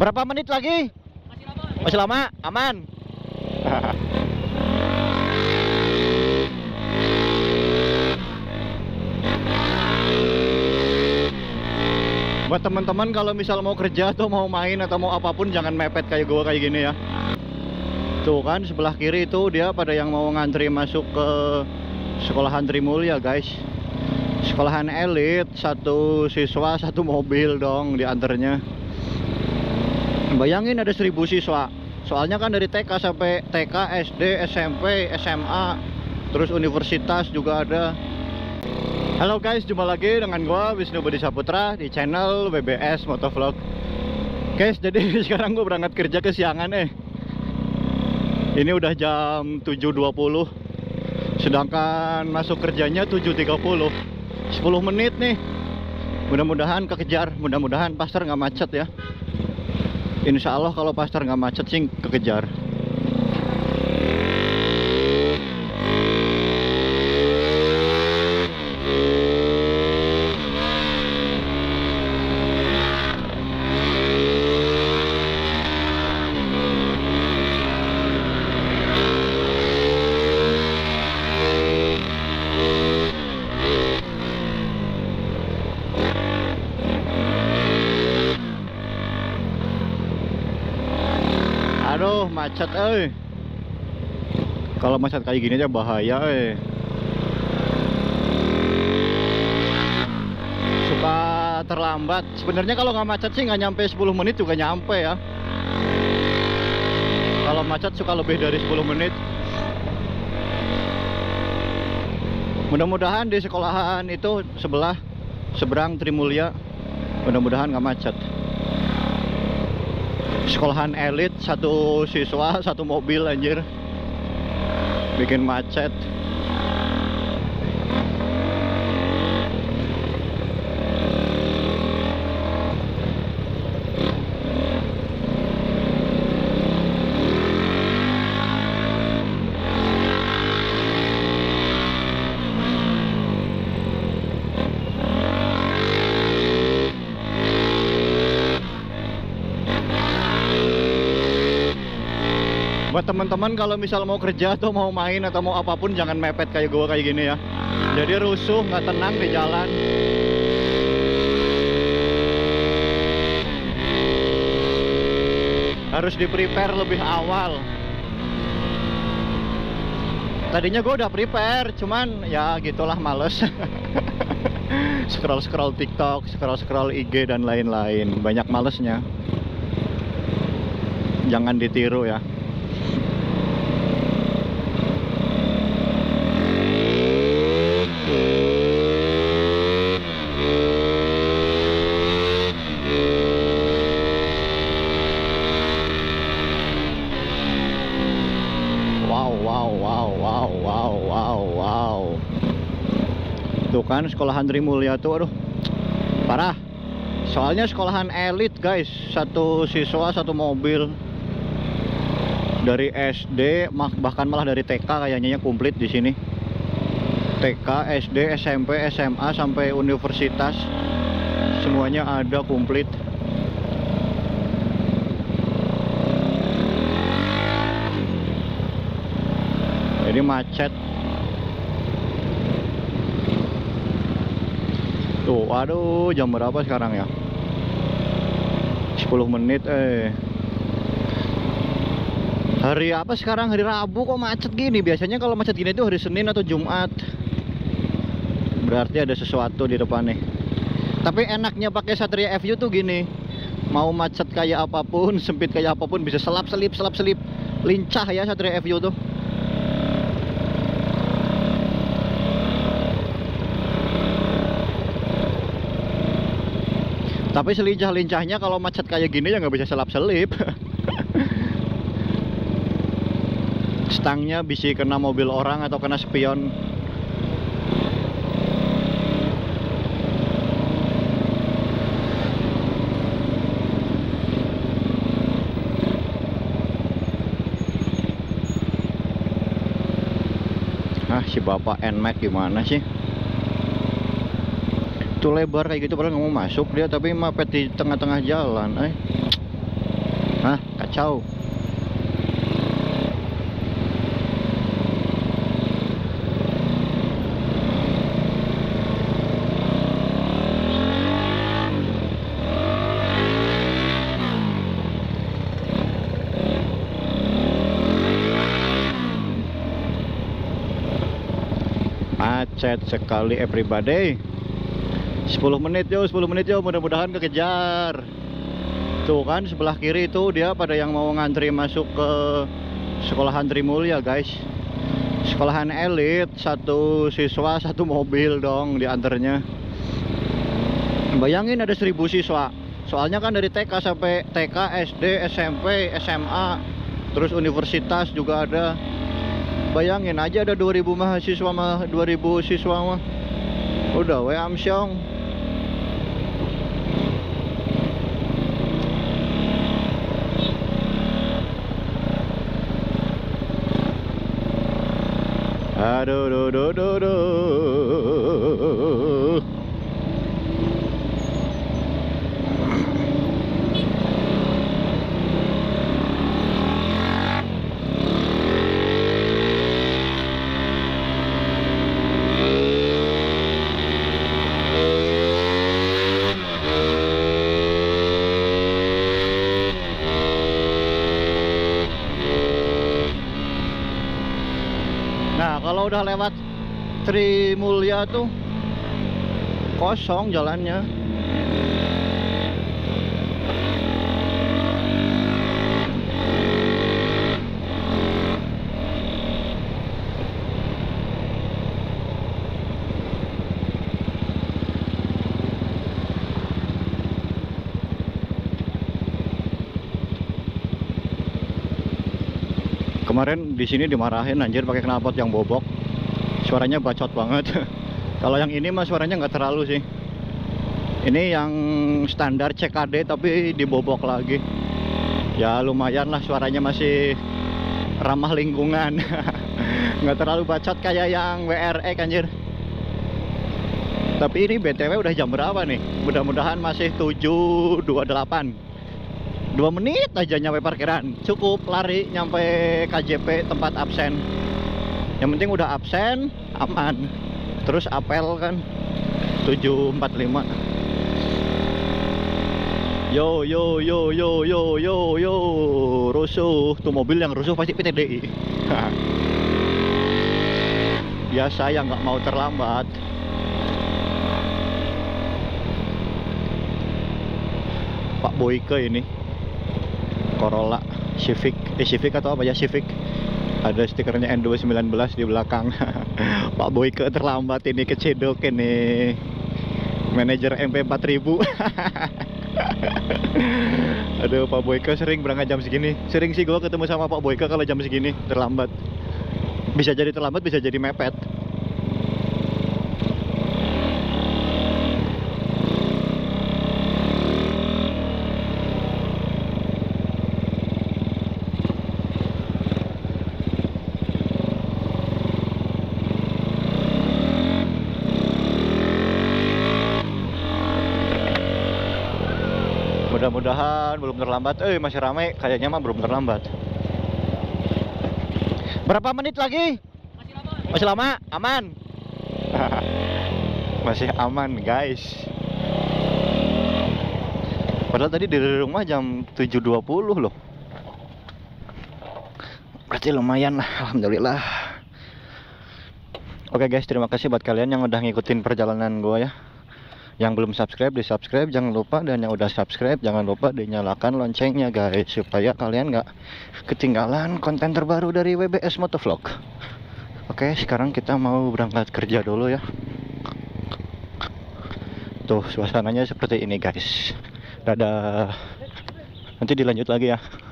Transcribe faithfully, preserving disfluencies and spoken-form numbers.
Berapa menit lagi? Masih lama. Masih lama? Aman. Buat teman-teman kalau misal mau kerja atau mau main atau mau apapun, jangan mepet kayak gua kayak gini ya. Tuh kan sebelah kiri itu dia pada yang mau ngantri masuk ke sekolahan Trimulia guys. Sekolahan elit, satu siswa satu mobil dong diantarnya. Bayangin ada seribu siswa. Soalnya kan dari T K sampai T K, S D, S M P, S M A, terus universitas juga ada. Halo guys, jumpa lagi dengan gua Wisnu Budi Saputra di channel W B S Motovlog. Guys, jadi sekarang gua berangkat kerja kesiangan eh. Ini udah jam tujuh dua puluh, sedangkan masuk kerjanya tujuh tiga puluh, sepuluh menit nih. Mudah-mudahan kekejar, mudah-mudahan pasar nggak macet ya. Insya Allah kalau pasar nggak macet sih kekejar. Aduh macet eh. Kalau macet kayak gini aja bahaya eh. Suka terlambat. Sebenarnya kalau nggak macet sih nggak nyampe sepuluh menit juga nyampe ya. Kalau macet suka lebih dari sepuluh menit. Mudah-mudahan di sekolahan itu sebelah seberang Trimulia, mudah-mudahan nggak macet. Sekolahan elit, satu siswa, satu mobil anjir. Bikin macet. Buat teman-teman kalau misal mau kerja atau mau main atau mau apapun, jangan mepet kayak gua kayak gini ya. Jadi rusuh, nggak tenang di jalan. Harus di-prepare lebih awal. Tadinya gua udah prepare, cuman ya gitulah, males. Scroll-scroll TikTok, scroll-scroll I G dan lain-lain. Banyak malesnya. Jangan ditiru ya. Tuh kan sekolahan Trimulia tuh, aduh parah. Soalnya sekolahan elit guys, satu siswa satu mobil. Dari S D, bahkan malah dari T K kayaknya komplit di sini. T K, S D, S M P, S M A sampai universitas, semuanya ada komplit. Jadi macet. Tuh, aduh, jam berapa sekarang ya? sepuluh menit eh. Hari apa sekarang? Hari Rabu kok macet gini? Biasanya kalau macet gini itu hari Senin atau Jumat. Berarti ada sesuatu di depan nih. Tapi enaknya pakai Satria F U tuh gini. Mau macet kayak apapun, sempit kayak apapun, bisa selap-selip, selap-selip. Lincah ya Satria F U tuh. Tapi selincah-lincahnya kalau macet kayak gini ya nggak bisa selap-selip. Stangnya bisa kena mobil orang atau kena spion. Ah si bapak N-Max gimana sih? Itu lebar kayak gitu, padahal nggak mau masuk dia, tapi mepet di tengah-tengah jalan eh. Hah, kacau. Macet sekali everybody. Sepuluh menit yo, sepuluh menit yo, mudah-mudahan kekejar. Tuh kan sebelah kiri itu dia pada yang mau ngantri masuk ke sekolahan Trimulia guys. Sekolahan elit, satu siswa satu mobil dong diantarnya. Bayangin ada seribu siswa. Soalnya kan dari T K sampai T K, S D, S M P, S M A, terus universitas juga ada. Bayangin aja ada dua ribu mahasiswa mah, dua ribu siswa mah. Udah we amsyong. Aduh, duh, duh, duh, duh. Kalau udah lewat Trimulia tuh kosong jalannya. Kemarin di sini dimarahin anjir pakai knalpot yang bobok. Suaranya bacot banget. Kalau yang ini mah suaranya nggak terlalu sih. Ini yang standar C K D tapi dibobok lagi. Ya lumayan lah suaranya masih ramah lingkungan. Nggak terlalu bacot kayak yang W R E anjir. Tapi ini B T W udah jam berapa nih? Mudah-mudahan masih tujuh dua puluh delapan. Dua menit aja nyampe parkiran. Cukup lari nyampe K J P tempat absen. Yang penting udah absen, aman. Terus apel kan tujuh empat puluh lima. Yo yo yo yo yo yo yo. Rusuh. Tuh mobil yang rusuh pasti P T D I. Biasa yang nggak mau terlambat. Pak Boyke ini Corolla Civic, eh Civic atau apa ya, Civic. Ada stikernya N dua satu sembilan di belakang. Pak Boyke terlambat ini, kecedok ini. Manajer M P empat ribu. Aduh, Pak Boyke sering berangkat jam segini. Sering sih gue ketemu sama Pak Boyke kalau jam segini terlambat. Bisa jadi terlambat, bisa jadi mepet. Mudah-mudahan belum terlambat. Eh masih ramai, kayaknya mah belum terlambat. Berapa menit lagi? Masih lama. Masih lama? Aman. Masih aman guys. Padahal tadi dari rumah jam tujuh dua puluh loh. Berarti lumayan lah, alhamdulillah. Oke guys, terima kasih buat kalian yang udah ngikutin perjalanan gua ya. Yang belum subscribe, di subscribe jangan lupa, dan yang udah subscribe jangan lupa dinyalakan loncengnya guys, supaya kalian nggak ketinggalan konten terbaru dari W B S Motovlog. Oke, sekarang kita mau berangkat kerja dulu ya. Tuh suasananya seperti ini guys. Dadah. Nanti dilanjut lagi ya.